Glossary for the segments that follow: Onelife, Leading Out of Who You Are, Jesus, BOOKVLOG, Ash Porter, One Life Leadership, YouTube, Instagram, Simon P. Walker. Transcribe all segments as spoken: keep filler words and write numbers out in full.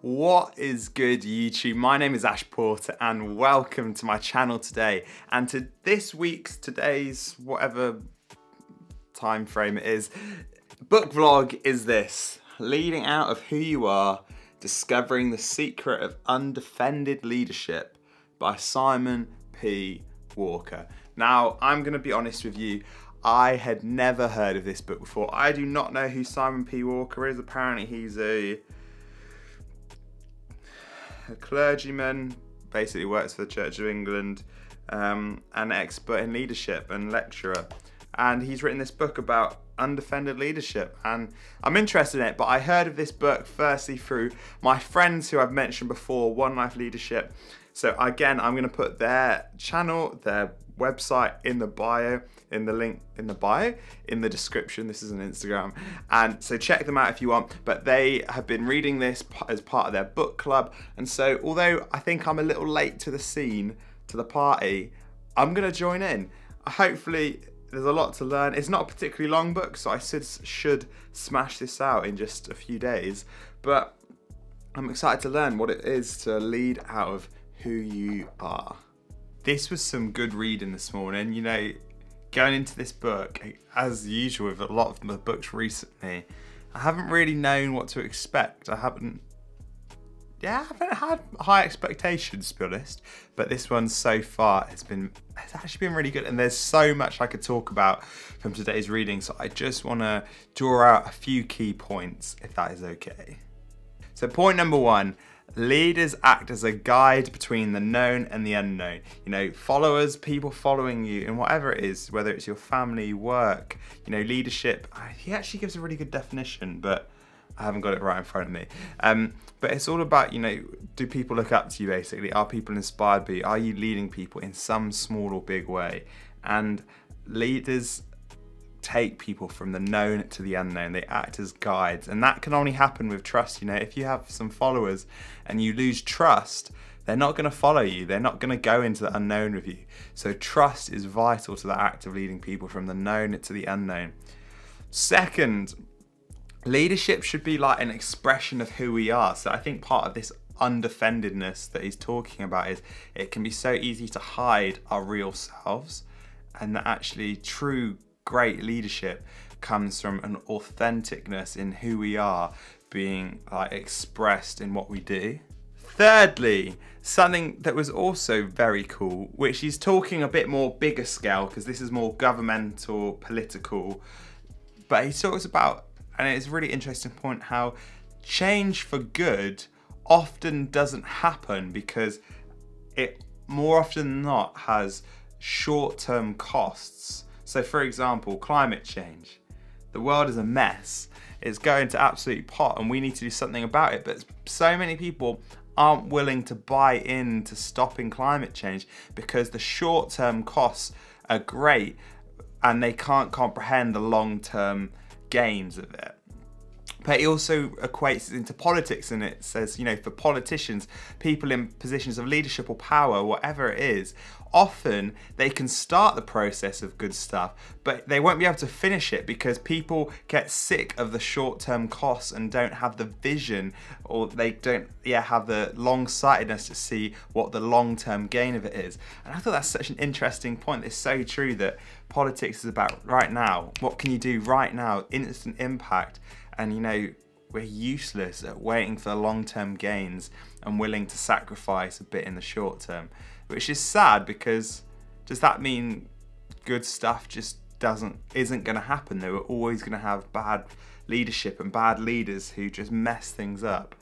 What is good, YouTube? My name is Ash Porter and welcome to my channel today and to this week's, today's, whatever time frame it is, book vlog is this: Leading Out of Who You Are, Discovering the Secret of Undefended Leadership by Simon P. Walker. Now, I'm gonna be honest with you, I had never heard of this book before. I do not know who Simon P. Walker is. Apparently he's a A clergyman, basically works for the Church of England, um, an expert in leadership and lecturer. And he's written this book about undefended leadership. And I'm interested in it, but I heard of this book firstly through my friends who I've mentioned before, One Life Leadership. So again, I'm gonna put their channel, their website in the bio, in the link in the bio, in the description. This is an Instagram. And so check them out if you want, but they have been reading this as part of their book club. And so although I think I'm a little late to the scene, to the party, I'm gonna join in. Hopefully there's a lot to learn. It's not a particularly long book, so I should, should smash this out in just a few days, but I'm excited to learn what it is to lead out of who you are. This was some good reading this morning. You know, going into this book, as usual with a lot of the books recently, I haven't really known what to expect. I haven't, yeah, I haven't had high expectations, to be honest. But this one so far has been, it's actually been really good. And there's so much I could talk about from today's reading. So I just want to draw out a few key points, if that is okay. So point number one, leaders act as a guide between the known and the unknown. You know, followers, people following you, and whatever it is, whether it's your family, work, you know, leadership. He actually gives a really good definition, but I haven't got it right in front of me. Um, but it's all about, you know, do people look up to you basically? Are people inspired by you? Are you leading people in some small or big way? And leaders take people from the known to the unknown. They act as guides, and that can only happen with trust. You know, if you have some followers and you lose trust, they're not going to follow you. They're not going to go into the unknown with you. So trust is vital to the act of leading people from the known to the unknown. Second, leadership should be like an expression of who we are. So I think part of this undefendedness that he's talking about is it can be so easy to hide our real selves, and that actually true great leadership comes from an authenticness in who we are being uh, expressed in what we do. Thirdly, something that was also very cool, which he's talking a bit more bigger scale because this is more governmental, political, but he talks about, and it's a really interesting point, how change for good often doesn't happen because it more often than not has short-term costs. So for example, climate change. The world is a mess. It's going to absolute pot and we need to do something about it. But so many people aren't willing to buy in to stopping climate change because the short-term costs are great and they can't comprehend the long-term gains of it. But he also equates it into politics, and it says, you know, for politicians, people in positions of leadership or power, whatever it is, often they can start the process of good stuff, but they won't be able to finish it because people get sick of the short-term costs and don't have the vision, or they don't yeah, have the long-sightedness to see what the long-term gain of it is. And I thought that's such an interesting point. It's so true that politics is about right now. What can you do right now? Instant impact. And you know, we're useless at waiting for the long-term gains and willing to sacrifice a bit in the short term, which is sad because does that mean good stuff just doesn't, isn't gonna happen though? We're always gonna have bad leadership and bad leaders who just mess things up.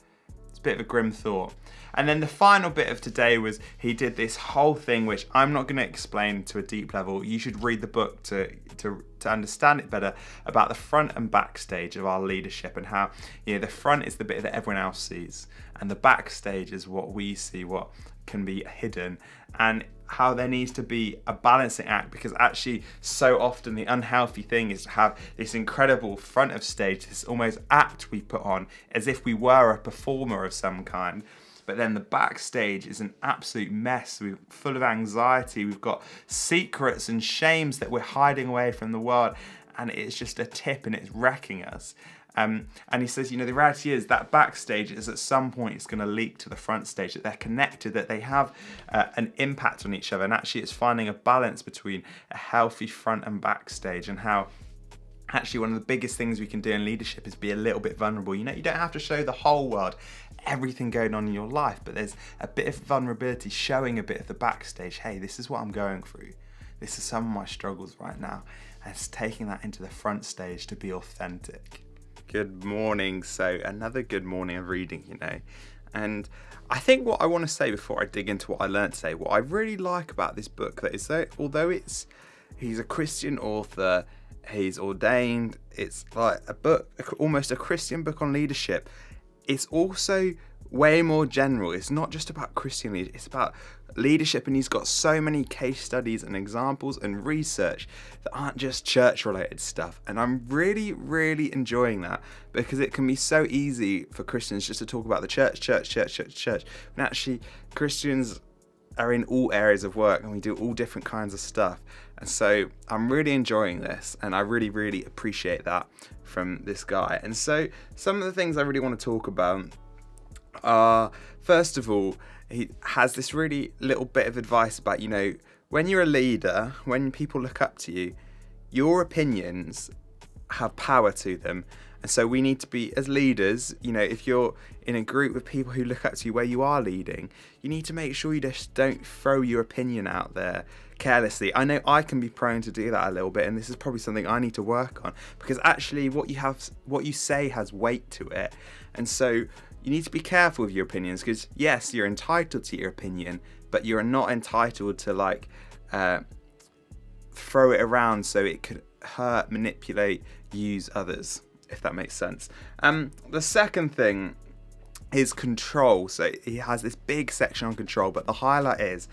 It's a bit of a grim thought. And then the final bit of today was he did this whole thing, which I'm not gonna explain to a deep level. You should read the book to, to, to understand it better, about the front and back stage of our leadership and how, you know, the front is the bit that everyone else sees and the back stage is what we see, what can be hidden, and how there needs to be a balancing act, because actually so often the unhealthy thing is to have this incredible front of stage, this almost act we put on as if we were a performer of some kind, but then the backstage is an absolute mess. We're full of anxiety, we've got secrets and shames that we're hiding away from the world, and it's just a tip and it's wrecking us. Um, and he says, you know, the reality is that backstage is at some point it's going to leak to the front stage, that they're connected, that they have uh, an impact on each other. And actually it's finding a balance between a healthy front and backstage, and how actually one of the biggest things we can do in leadership is be a little bit vulnerable. You know, you don't have to show the whole world everything going on in your life, but there's a bit of vulnerability, showing a bit of the backstage. Hey, this is what I'm going through. This is some of my struggles right now. And it's taking that into the front stage to be authentic. Good morning. So another good morning of reading, you know. And I think what I want to say before I dig into what I learned today, what I really like about this book that is that although it's, he's a Christian author, he's ordained, it's like a book, almost a Christian book on leadership, it's also way more general. It's not just about Christian leadership, it's about leadership, and he's got so many case studies and examples and research that aren't just church related stuff. And I'm really, really enjoying that, because it can be so easy for Christians just to talk about the church, church, church, church, church. And actually Christians are in all areas of work, and we do all different kinds of stuff. And so I'm really enjoying this, and I really, really appreciate that from this guy. And so some of the things I really want to talk about are, first of all, he has this really little bit of advice about, you know, when you're a leader, when people look up to you, your opinions have power to them. And so we need to be, as leaders, you know, if you're in a group with people who look up to you where you are leading, you need to make sure you just don't throw your opinion out there carelessly. I know I can be prone to do that a little bit, and this is probably something I need to work on, because actually what you have, what you say has weight to it. And so you need to be careful with your opinions, because yes, you're entitled to your opinion, but you're not entitled to like uh, throw it around so it could hurt, manipulate, use others, if that makes sense. Um, the second thing is control. So he has this big section on control, but the highlight is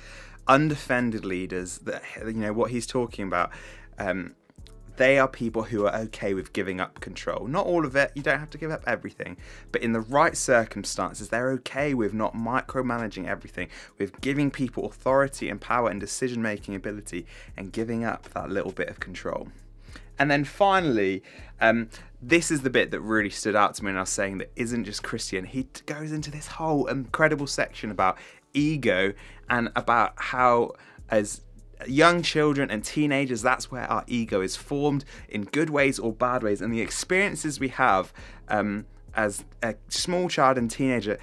undefended leaders, that, you know, what he's talking about. Um, They are people who are okay with giving up control. Not all of it, you don't have to give up everything, but in the right circumstances, they're okay with not micromanaging everything, with giving people authority and power and decision-making ability, and giving up that little bit of control. And then finally, um, this is the bit that really stood out to me, and I was saying that isn't just Christian. He goes into this whole incredible section about ego, and about how as young children and teenagers, that's where our ego is formed, in good ways or bad ways, and the experiences we have um, as a small child and teenager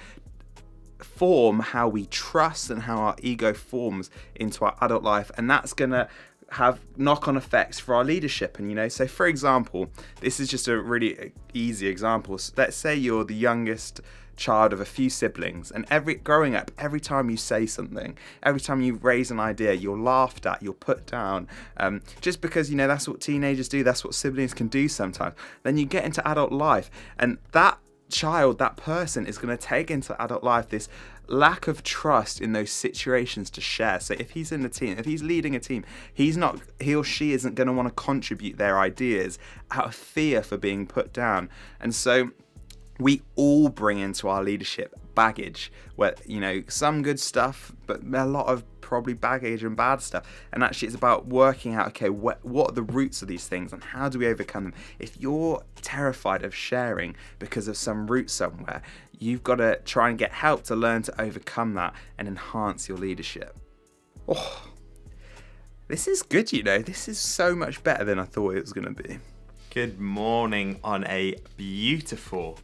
form how we trust and how our ego forms into our adult life, and that's gonna have knock-on effects for our leadership. And you know, so for example, this is just a really easy example. So let's say you're the youngest child of a few siblings, and every growing up, every time you say something, every time you raise an idea, you're laughed at, you're put down, um, just because, you know, that's what teenagers do, that's what siblings can do sometimes. Then you get into adult life, and that child, that person is going to take into adult life this lack of trust in those situations to share. So if he's in the team, if he's leading a team, he's not, he or she isn't going to want to contribute their ideas out of fear for being put down. And so we all bring into our leadership baggage, where, you know, some good stuff, but a lot of probably baggage and bad stuff. And actually it's about working out, okay, what, what are the roots of these things and how do we overcome them? If you're terrified of sharing because of some root somewhere, you've got to try and get help to learn to overcome that and enhance your leadership. Oh, this is good, you know, this is so much better than I thought it was going to be. Good morning on a beautiful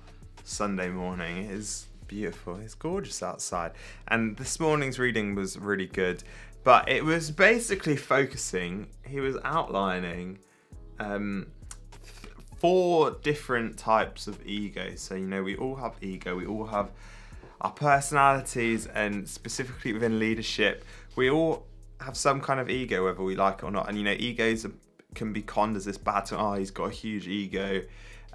Sunday morning. It is beautiful, it's gorgeous outside, and this morning's reading was really good, but it was basically focusing, he was outlining um, four different types of ego. So, you know, we all have ego, we all have our personalities, and specifically within leadership, we all have some kind of ego, whether we like it or not. And, you know, egos can be conned as this bad thing, oh, he's got a huge ego.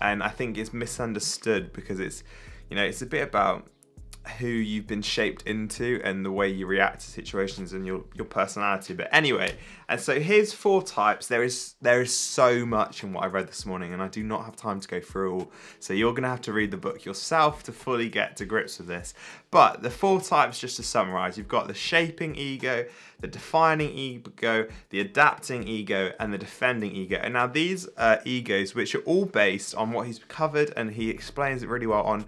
And I think it's misunderstood because it's, you know, it's a bit about who you've been shaped into and the way you react to situations and your, your personality. But anyway, and so here's four types. There is there is so much in what I read this morning, and I do not have time to go through all. So you're gonna have to read the book yourself to fully get to grips with this. But the four types, just to summarize, you've got the shaping ego, the defining ego, the adapting ego, and the defending ego. And now these uh, egos, which are all based on what he's covered, and he explains it really well on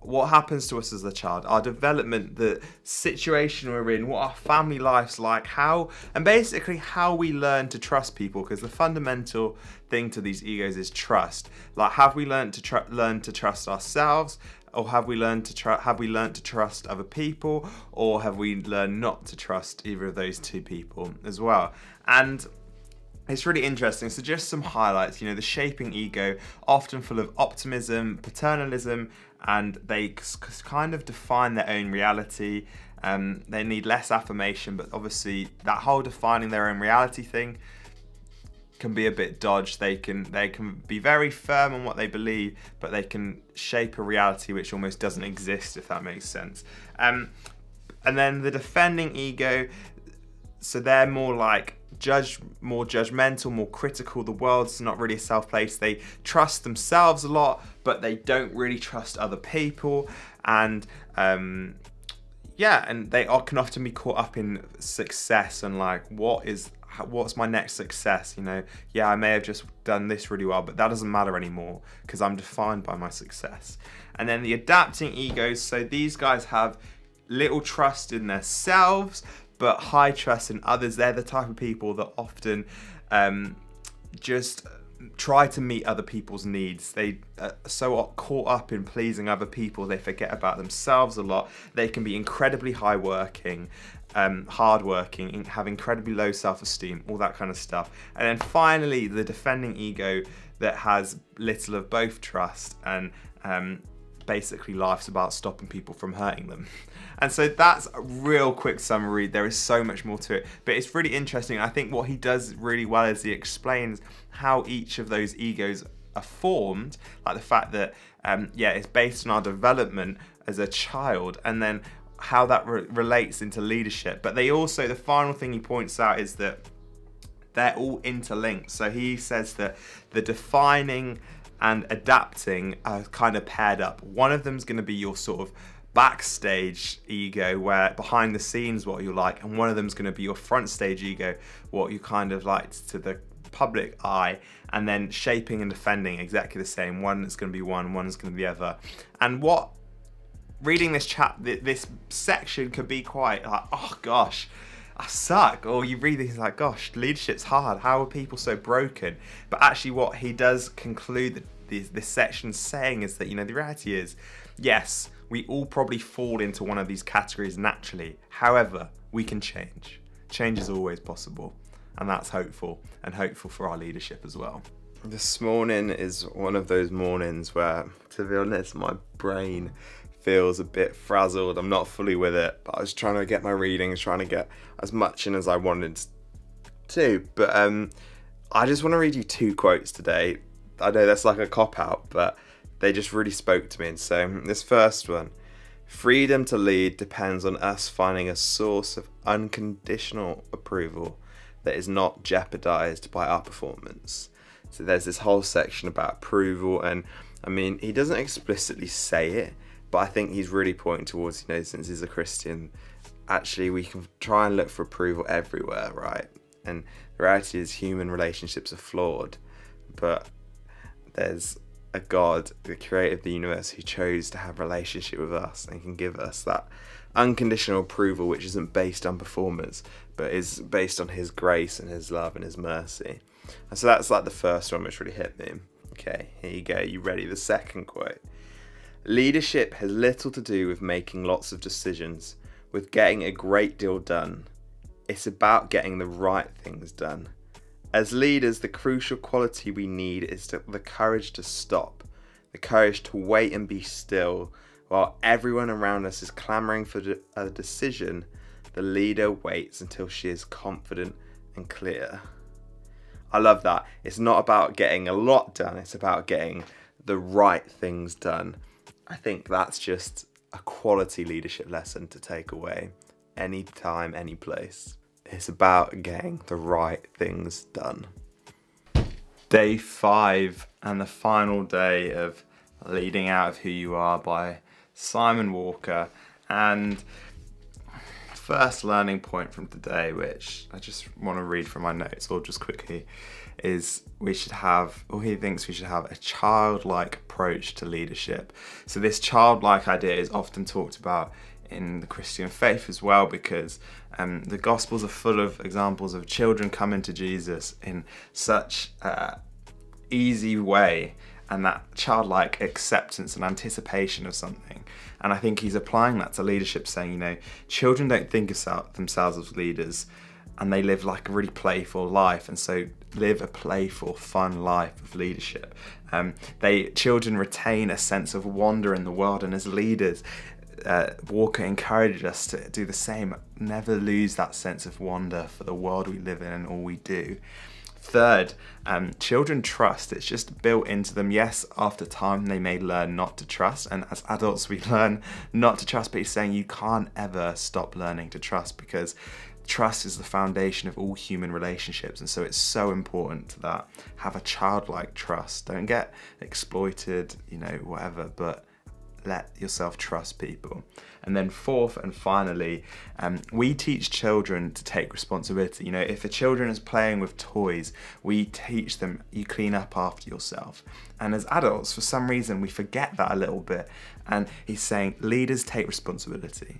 what happens to us as a child, our development, the situation we're in, what our family life's like, how, and basically how we learn to trust people, because the fundamental thing to these egos is trust. Like, have we learned to tr learn to trust ourselves? Or have we learned to tr have we learned to trust other people? Or have we learned not to trust either of those two people as well? And it's really interesting. So just some highlights, you know, the shaping ego, often full of optimism, paternalism, and they kind of define their own reality. Um, they need less affirmation, but obviously that whole defining their own reality thing can be a bit dodged. They can, they can be very firm on what they believe, but they can shape a reality which almost doesn't exist, if that makes sense. Um, and then the defending ego, so they're more like judge more judgmental, more critical. The world's not really a safe place. They trust themselves a lot, but they don't really trust other people. And um, yeah, and they are, can often be caught up in success and like, what is, what's my next success? You know, yeah, I may have just done this really well, but that doesn't matter anymore because I'm defined by my success. And then the adapting egos. So these guys have little trust in themselves, but high trust in others. They're the type of people that often um, just try to meet other people's needs. They uh, so are caught up in pleasing other people, they forget about themselves a lot. They can be incredibly high working, um, hard working, have incredibly low self-esteem, all that kind of stuff. And then finally, the defending ego that has little of both trust and um, basically life's about stopping people from hurting them. And so that's a real quick summary. There is so much more to it, but it's really interesting. I think what he does really well is he explains how each of those egos are formed, like the fact that, um, yeah, it's based on our development as a child, and then how that re relates into leadership. But they also, the final thing he points out is that they're all interlinked. So he says that the defining and adapting are kind of paired up. One of them is going to be your sort of backstage ego, where behind the scenes what you're like, and one of them is going to be your front stage ego, what you kind of like to the public eye. And then shaping and defending, exactly the same. One is going to be one, one is going to be the other. And what reading this chap this section could be quite like, oh gosh, I suck, or you read these like, gosh, leadership's hard, how are people so broken? But actually what he does conclude this, this section saying is that, you know, the reality is, yes, we all probably fall into one of these categories naturally. However, we can change. Change is always possible, and that's hopeful, and hopeful for our leadership as well. This morning is one of those mornings where, to be honest, my brain feels a bit frazzled. I'm not fully with it, but I was trying to get my readings, trying to get as much in as I wanted to. But um, I just want to read you two quotes today. I know that's like a cop-out, but they just really spoke to me. And so this first one, freedom to lead depends on us finding a source of unconditional approval that is not jeopardized by our performance. So there's this whole section about approval, and I mean, he doesn't explicitly say it, but I think he's really pointing towards, you know, since he's a Christian, actually we can try and look for approval everywhere, right? And the reality is human relationships are flawed, but there's a God, the creator of the universe, who chose to have a relationship with us and can give us that unconditional approval, which isn't based on performance, but is based on his grace and his love and his mercy. And so that's like the first one which really hit me. Okay, here you go, you ready? The second quote. Leadership has little to do with making lots of decisions, with getting a great deal done. It's about getting the right things done. As leaders, the crucial quality we need is to, the courage to stop, the courage to wait and be still. While everyone around us is clamoring for a decision, the leader waits until she is confident and clear. I love that. It's not about getting a lot done, it's about getting the right things done. I think that's just a quality leadership lesson to take away any time, any place. It's about getting the right things done. Day five and the final day of Leading Out of Who You Are by Simon Walker. And first learning point from today, which I just want to read from my notes or just quickly, is we should have, or he thinks we should have, a childlike approach to leadership. So this childlike idea is often talked about in the Christian faith as well, because um, the Gospels are full of examples of children coming to Jesus in such an uh, easy way, and that childlike acceptance and anticipation of something. And I think he's applying that to leadership, saying, you know, children don't think of themselves as leaders, and they live like a really playful life, and so live a playful, fun life of leadership. Um, they children retain a sense of wonder in the world, and as leaders, Uh, Walker encouraged us to do the same. Never lose that sense of wonder for the world we live in and all we do. Third, um, children trust. It's just built into them. Yes, after time they may learn not to trust, and as adults we learn not to trust, but he's saying you can't ever stop learning to trust, because trust is the foundation of all human relationships, and so it's so important to that. Have a childlike trust. Don't get exploited, you know, whatever, but let yourself trust people. And then fourth and finally, um, we teach children to take responsibility. You know, if a children is playing with toys, we teach them, you clean up after yourself. And as adults, for some reason, we forget that a little bit. And he's saying, leaders take responsibility.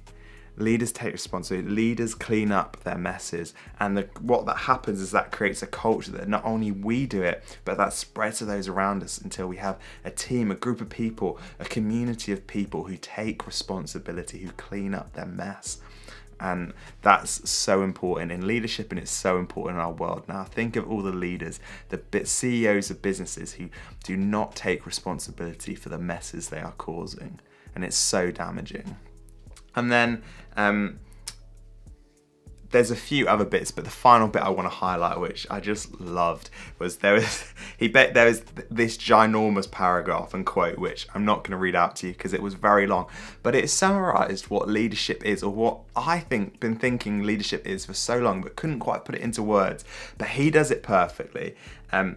Leaders take responsibility, leaders clean up their messes. And the, what that happens is that creates a culture that not only we do it, but that spreads to those around us until we have a team, a group of people, a community of people who take responsibility, who clean up their mess. And that's so important in leadership, and it's so important in our world. Now think of all the leaders, the C E Os of businesses who do not take responsibility for the messes they are causing. And it's so damaging. And then um, there's a few other bits, but the final bit I want to highlight, which I just loved, was there was he bet there was this ginormous paragraph and quote, which I'm not going to read out to you because it was very long, but it summarised what leadership is, or what I think been thinking leadership is for so long, but couldn't quite put it into words. But he does it perfectly. Um,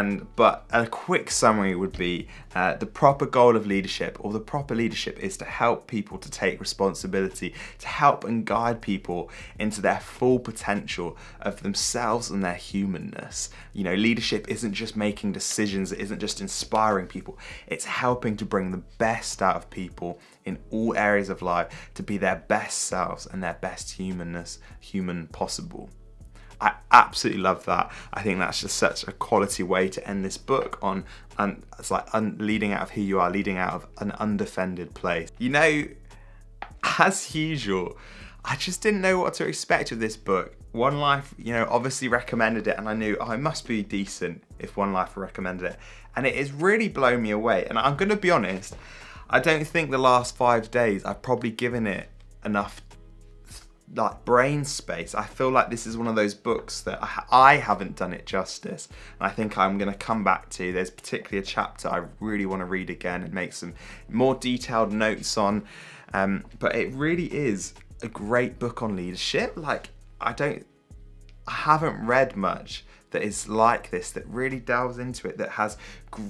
And, but a quick summary would be uh, the proper goal of leadership, or the proper leadership, is to help people to take responsibility, to help and guide people into their full potential of themselves and their humanness. You know, leadership isn't just making decisions, it isn't just inspiring people, it's helping to bring the best out of people in all areas of life to be their best selves and their best humanness, human possible. I absolutely love that. I think that's just such a quality way to end this book on, and it's like un, leading out of who you are, leading out of an undefended place. You know, as usual, I just didn't know what to expect with this book. One Life, you know, obviously recommended it, and I knew, oh, it must be decent if One Life recommended it. And it has really blown me away. And I'm gonna be honest, I don't think the last five days I've probably given it enough like brain space. I feel like this is one of those books that I haven't done it justice, and I think I'm going to come back to. There's particularly a chapter I really want to read again and make some more detailed notes on, um, but it really is a great book on leadership. Like, I don't, I haven't read much that is like this, that really delves into it, that has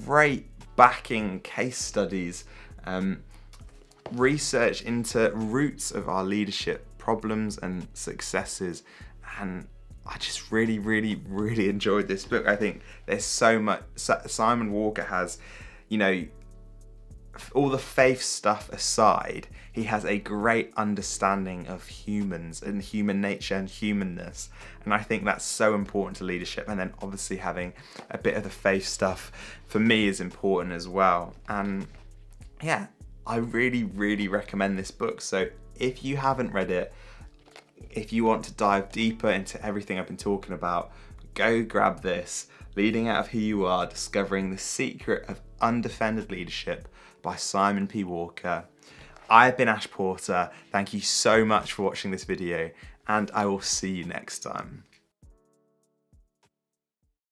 great backing case studies, um, research into roots of our leadership problems and successes. And I just really, really, really enjoyed this book. I think there's so much. Simon Walker has, you know, all the faith stuff aside, he has a great understanding of humans and human nature and humanness. And I think that's so important to leadership. And then obviously having a bit of the faith stuff for me is important as well. And yeah, I really, really recommend this book. So if you haven't read it, if you want to dive deeper into everything I've been talking about, go grab this, Leading Out of Who You Are, Discovering the Secret of Undefended Leadership by Simon P. Walker. I've been Ash Porter. Thank you so much for watching this video, and I will see you next time.